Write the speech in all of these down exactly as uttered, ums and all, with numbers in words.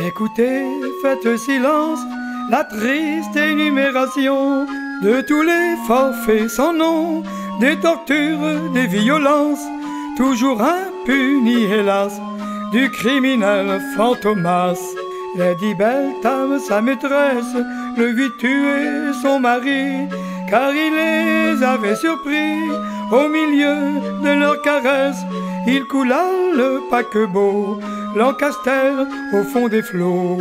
Écoutez, faites silence, la triste énumération de tous les forfaits sans nom, des tortures, des violences, toujours impunies hélas, du criminel Fantômas. Lady Beltham, sa maîtresse, le vit tuer son mari, car il les avait surpris au milieu de leurs caresses. Il coula le paquebot, Lancaster au fond des flots.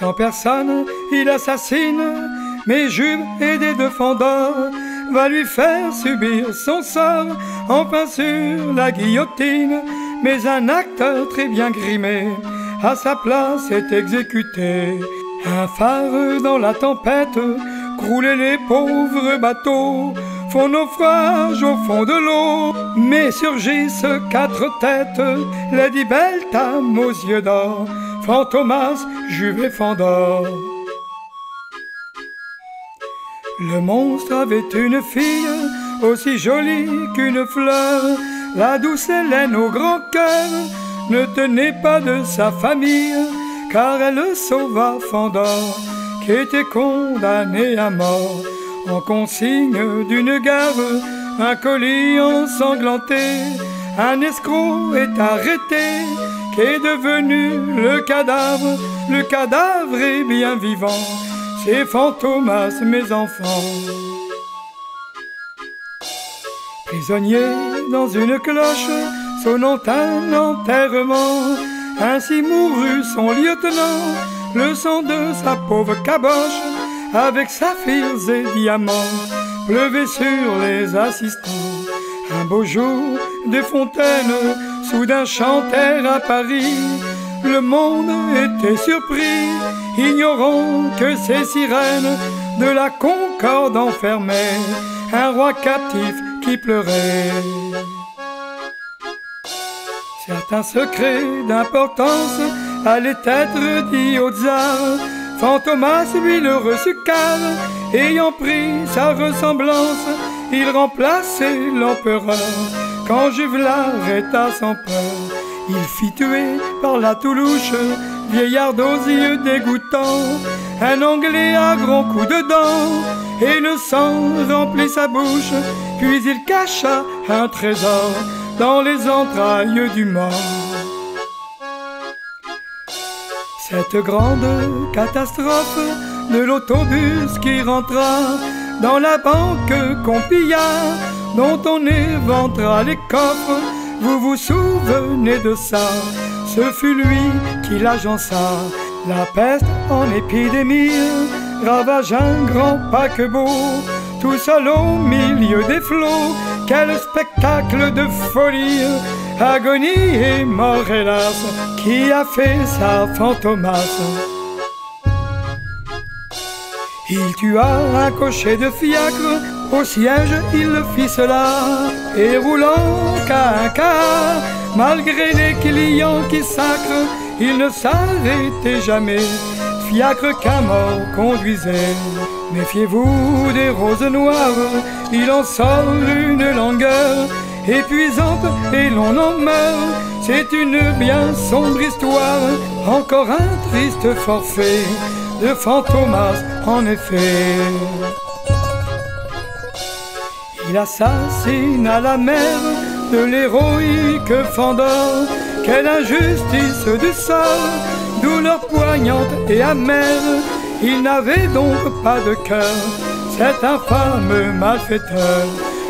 Sans personne, il assassine mes Juve et des deux Fandor, va lui faire subir son sort, enfin sur la guillotine. Mais un acteur très bien grimé, à sa place est exécuté. Un phare dans la tempête, croulaient les pauvres bateaux, font naufrage au fond de l'eau, mais surgissent quatre têtes, Lady Beltham aux yeux d'or, Fantômas, Juve et Fandor. Le monstre avait une fille, aussi jolie qu'une fleur, la douce Hélène au grand cœur, ne tenait pas de sa famille, car elle sauva Fandor, qui était condamné à mort. En consigne d'une gare, un colis ensanglanté, un escroc est arrêté, qui est devenu le cadavre. Le cadavre est bien vivant, c'est Fantômas, mes enfants. Prisonnier dans une cloche, sonnant un enterrement, ainsi mourut son lieutenant, le sang de sa pauvre caboche, avec saphirs et diamants, pleuvait sur les assistants. Un beau jour, des fontaines, soudain chantèrent à Paris, le monde était surpris, ignorant que ces sirènes de la Concorde enfermaient un roi captif qui pleurait. Certains secrets d'importance allaient être dits au tsar, Fantômas lui le reçut car, ayant pris sa ressemblance, il remplaçait l'empereur quand Juve l'arrêta sans peur. Il fit tuer par la Toulouche, vieillard aux yeux dégoûtants, un Anglais à grands coups de dents, et le sang remplit sa bouche, puis il cacha un trésor dans les entrailles du mort. Cette grande catastrophe de l'autobus qui rentra dans la banque qu'on pilla, dont on éventra les coffres, vous vous souvenez de ça, ce fut lui qui l'agença. La peste en épidémie ravage un grand paquebot, tout seul au milieu des flots, quel spectacle de folie, agonie et mort hélas, qui a fait ça Fantômas. Il tua un cocher de fiacre, au siège il le fit cela, et roulant qu'à un cas, malgré les clients qui sacrent, il ne s'arrêtait jamais, fiacre qu'un mort conduisait. Méfiez-vous des roses noires, il en sort une langueur épuisante et l'on en meurt, c'est une bien sombre histoire, encore un triste forfait de Fantômas en effet. Il assassine à la mère de l'héroïque Fandor, quelle injustice du sort, douleur poignante et amère, il n'avait donc pas de cœur, cet infâme malfaiteur.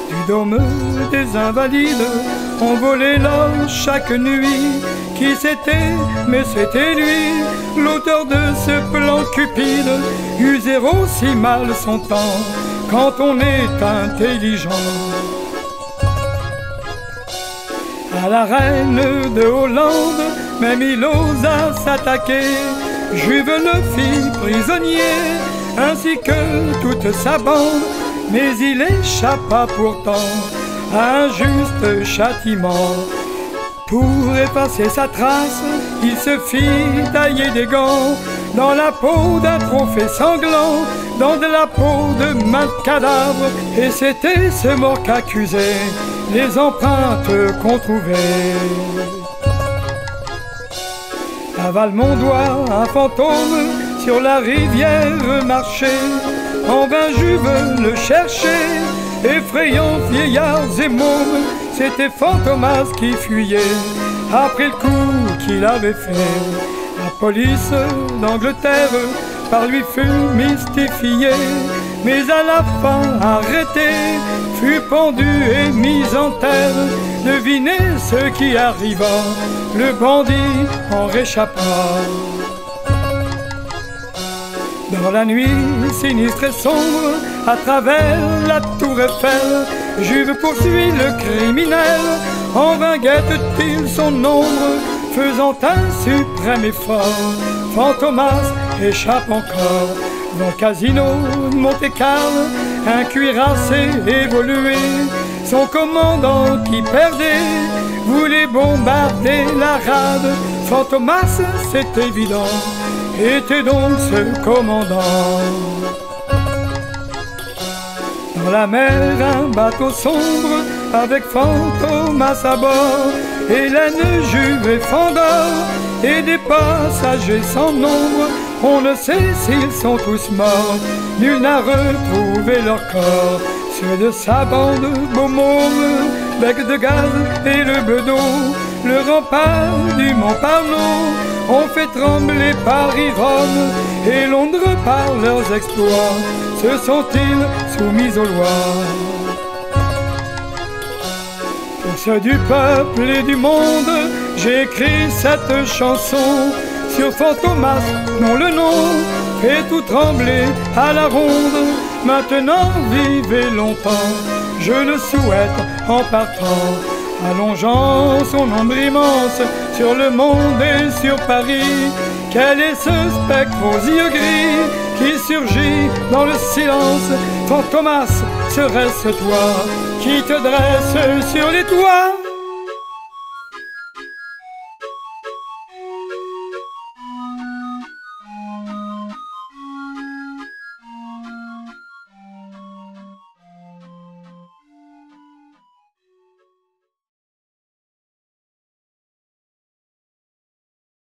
Du dôme des Invalides, on volait l'or chaque nuit, qui c'était, mais c'était lui, l'auteur de ce plan cupide, usait aussi mal son temps, quand on est intelligent. À la reine de Hollande, même il osa s'attaquer, Juve le fit prisonnier, ainsi que toute sa bande, mais il échappa pourtant à un juste châtiment. Pour effacer sa trace, il se fit tailler des gants dans la peau d'un trophée sanglant, dans de la peau de main de cadavre, et c'était ce mort qu'accusait les empreintes qu'on trouvait. À Valmondois, un fantôme sur la rivière marchait. En vain Juve le cherchait, effrayant vieillards et mômes. C'était Fantômas qui fuyait après le coup qu'il avait fait. La police d'Angleterre par lui fut mystifiée, mais à la fin arrêté, fut pendu et mis en terre. Devinez ce qui arriva, le bandit en réchappa. Dans la nuit sinistre et sombre, à travers la tour Eiffel, Juve poursuit le criminel, en vain guette-t-il son ombre, faisant un suprême effort. Fantômas échappe encore. Dans le casino de Monte Carlo, un cuirassé évolué, son commandant qui perdait voulait bombarder la rade. Fantômas, c'est évident, était donc ce commandant. Dans la mer, un bateau sombre avec Fantômas à bord, Hélène, Juve et Fandor et des passagers sans nombre. On ne sait s'ils sont tous morts, nul n'a retrouvé leur corps. Ceux de sa bande, Beaumont, bec de gaz et le bedeau, le rempart du Mont Parnot, ont fait trembler Paris, Rome et Londres par leurs exploits. Se sont-ils soumis aux lois? Pour ceux du peuple et du monde, j'ai écrit cette chanson sur Fantômas, dont le nom fait tout trembler à la ronde. Maintenant, vivez longtemps, je le souhaite en partant, allongeant son ombre immense sur le monde et sur Paris. Quel est ce spectre aux yeux gris qui surgit dans le silence? Fantômas, serait-ce toi qui te dresse sur les toits?